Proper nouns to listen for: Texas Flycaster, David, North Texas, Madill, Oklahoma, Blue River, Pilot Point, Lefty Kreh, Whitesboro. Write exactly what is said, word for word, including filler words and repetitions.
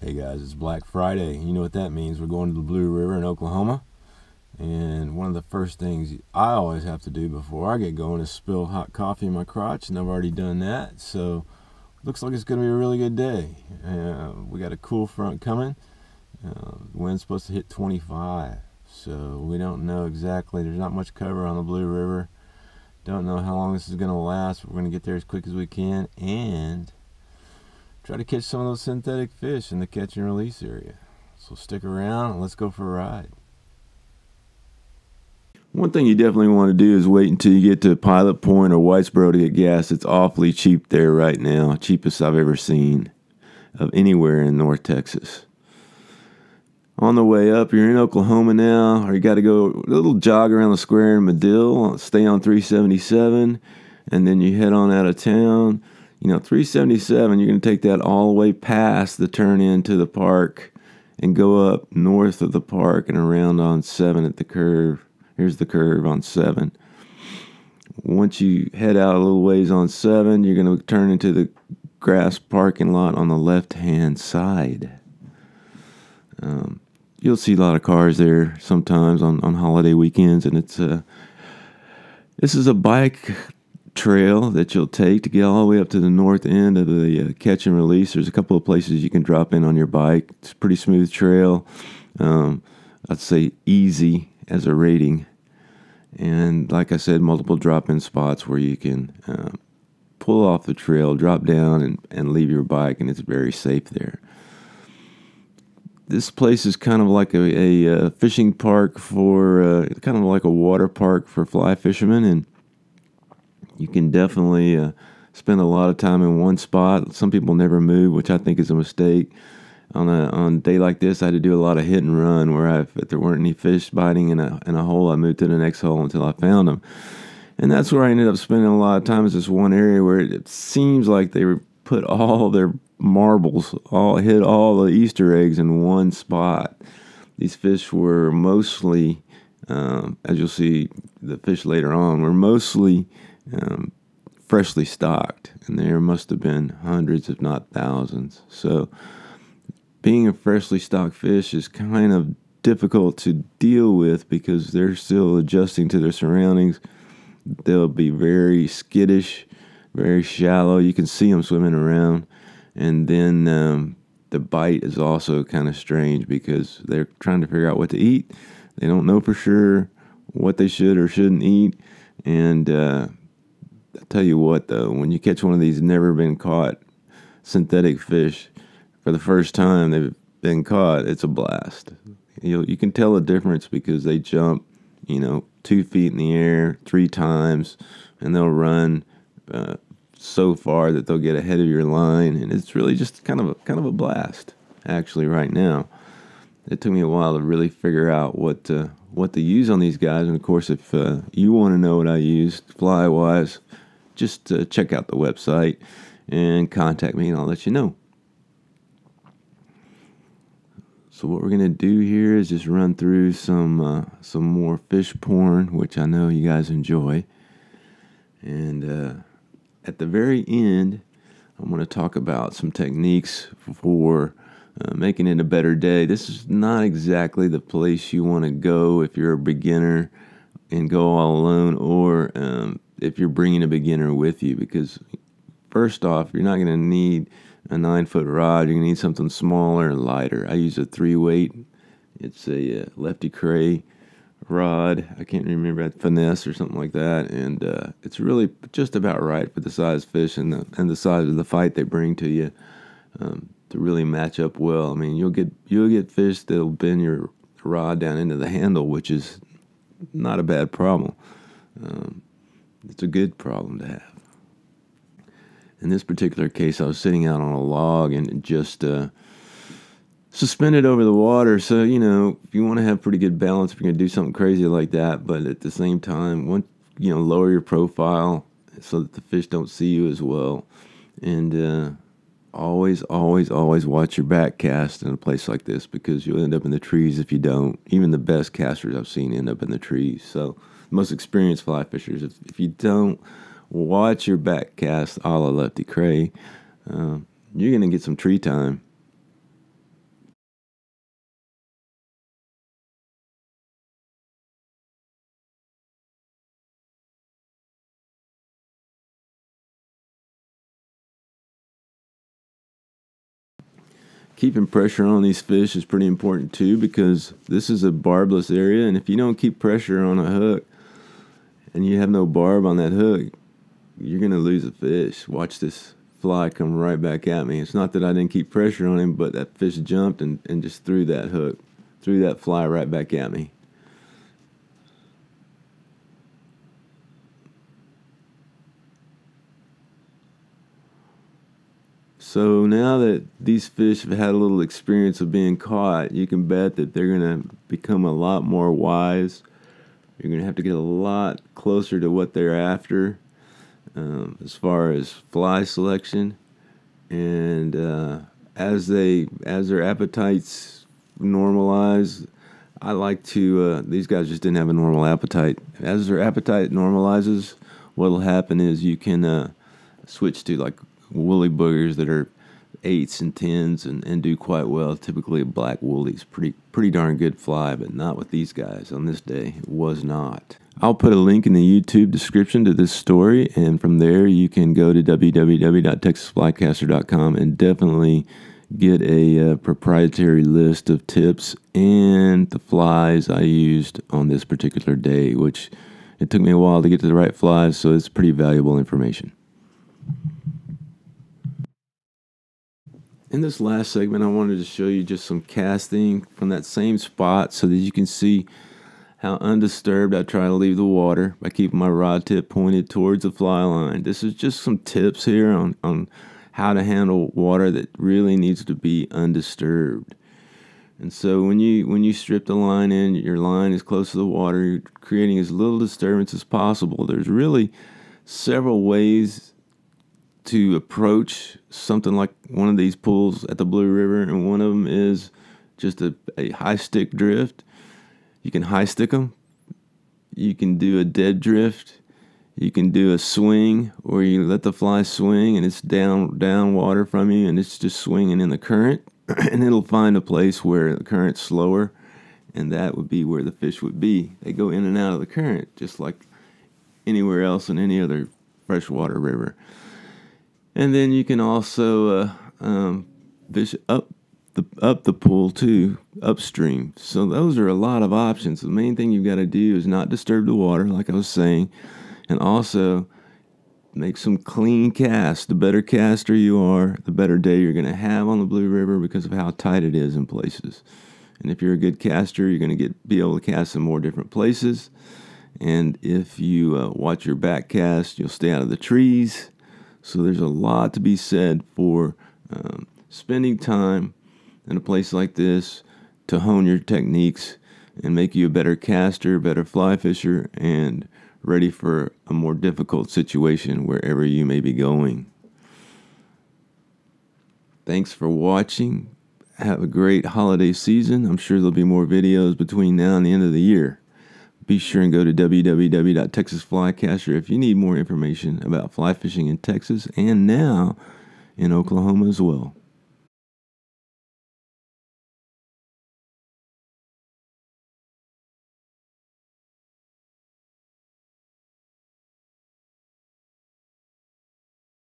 Hey guys, it's Black Friday. You know what that means. We're going to the Blue River in Oklahoma, and one of the first things I always have to do before I get going is spill hot coffee in my crotch, and I've already done that, so looks like it's going to be a really good day. Uh, we got a cool front coming. Uh, the wind's supposed to hit twenty-five, so we don't know exactly. There's not much cover on the Blue River. Don't know how long this is going to last. We're going to get there as quick as we can, and try to catch some of those synthetic fish in the catch and release area. So stick around and let's go for a ride. One thing you definitely want to do is wait until you get to Pilot Point or Whitesboro to get gas. It's awfully cheap there right now. Cheapest I've ever seen of anywhere in North Texas. On the way up, you're in Oklahoma now, or you got to go a little jog around the square in Madill, stay on three seventy-seven, and then you head on out of town. You know, three seventy-seven, you're going to take that all the way past the turn into the park and go up north of the park and around on seven at the curve. Here's the curve on seven. Once you head out a little ways on seven, you're going to turn into the grass parking lot on the left-hand side. Um, you'll see a lot of cars there sometimes on, on holiday weekends, and it's a, this is a bike trail that you'll take to get all the way up to the north end of the uh, catch and release. There's a couple of places you can drop in on your bike. It's a pretty smooth trail. Um, I'd say easy as a rating. And like I said, multiple drop-in spots where you can uh, pull off the trail, drop down, and, and leave your bike, and it's very safe there. This place is kind of like a, a uh, fishing park for, uh, kind of like a water park for fly fishermen, and you can definitely uh, spend a lot of time in one spot. Some people never move, which I think is a mistake. On a, on a day like this, I had to do a lot of hit and run, where I, if there weren't any fish biting in a, in a hole, I moved to the next hole until I found them. And that's where I ended up spending a lot of time, is this one area where it, it seems like they put all their marbles, all hid all the Easter eggs in one spot. These fish were mostly, um, as you'll see the fish later on, were mostly... Um, freshly stocked, and there must have been hundreds, if not thousands. So being a freshly stocked fish is kind of difficult to deal with because they're still adjusting to their surroundings. They'll be very skittish, very shallow. You can see them swimming around. And then um, the bite is also kind of strange because they're trying to figure out what to eat. They don't know for sure what they should or shouldn't eat. And uh I tell you what, though, when you catch one of these never been caught synthetic fish for the first time they've been caught, it's a blast. You you can tell the difference because they jump, you know, two feet in the air three times, and they'll run uh, so far that they'll get ahead of your line, and it's really just kind of a kind of a blast. Actually, right now, it took me a while to really figure out what to, what to use on these guys, and of course, if uh, you want to know what I use fly wise. Just uh, check out the website and contact me, and I'll let you know. So what we're going to do here is just run through some uh, some more fish porn, which I know you guys enjoy. And uh, at the very end, I'm going to talk about some techniques for uh, making it a better day. This is not exactly the place you want to go if you're a beginner and go all alone, or... Um, if you're bringing a beginner with you, because first off, you're not going to need a nine foot rod. You're going to need something smaller and lighter. I use a three weight. It's a uh, Lefty Kreh rod. I can't remember, finesse or something like that. And uh, it's really just about right for the size of fish and the, and the size of the fight they bring to you um, to really match up well. I mean, you'll get, you'll get fish that'll bend your rod down into the handle, which is not a bad problem. Um, It's a good problem to have. In this particular case, I was sitting out on a log and just uh, suspended over the water. So, you know, if you want to have pretty good balance, if you're going to do something crazy like that, but at the same time, one, you know, lower your profile so that the fish don't see you as well. And uh, always, always, always watch your back cast in a place like this, because you'll end up in the trees if you don't. Even the best casters I've seen end up in the trees. So... most experienced fly fishers, if, if you don't watch your back cast a la Lefty Kreh, uh, you're going to get some tree time. keeping pressure on these fish is pretty important too, because this is a barbless area, and if you don't keep pressure on a hook and you have no barb on that hook, you're going to lose a fish. Watch this fly come right back at me. It's not that I didn't keep pressure on him, but that fish jumped and, and just threw that hook, threw that fly right back at me. So now that these fish have had a little experience of being caught, you can bet that they're going to become a lot more wise. You're going to have to get a lot closer to what they're after um, as far as fly selection. And uh, as they as their appetites normalize, I like to, uh, these guys just didn't have a normal appetite. As their appetite normalizes, what will happen is you can uh, switch to like woolly boogers that are eights and tens and, and do quite well. Typically a black woolly's pretty pretty darn good fly, but not with these guys on this day. It was not. I'll put a link in the YouTube description to this story, and from there you can go to w w w dot texas flycaster dot com and definitely get a uh, proprietary list of tips and the flies I used on this particular day, which it took me a while to get to the right flies, so it's pretty valuable information. In this last segment, I wanted to show you just some casting from that same spot so that you can see how undisturbed I try to leave the water by keeping my rod tip pointed towards the fly line. This is just some tips here on, on how to handle water that really needs to be undisturbed. And so when you, when you strip the line in, your line is close to the water, you're creating as little disturbance as possible. There's really several ways to approach something like one of these pools at the Blue River, and one of them is just a, a high stick drift. You can high stick them, you can do a dead drift, you can do a swing, or you let the fly swing and it's down down water from you and it's just swinging in the current, and it'll find a place where the current's slower, and that would be where the fish would be. They go in and out of the current just like anywhere else in any other freshwater river. And then you can also uh, um, fish up the up the pool too, upstream. So those are a lot of options. The main thing you've got to do is not disturb the water, like I was saying, and also make some clean casts. The better caster you are, the better day you're going to have on the Blue River because of how tight it is in places. And if you're a good caster, you're going to get be able to cast in more different places. And if you uh, watch your back cast, you'll stay out of the trees. So there's a lot to be said for um, spending time in a place like this to hone your techniques and make you a better caster, better fly fisher, and ready for a more difficult situation wherever you may be going. Thanks for watching. Have a great holiday season. I'm sure there'll be more videos between now and the end of the year. Be sure and go to w w w dot texas flycaster if you need more information about fly fishing in Texas and now in Oklahoma as well.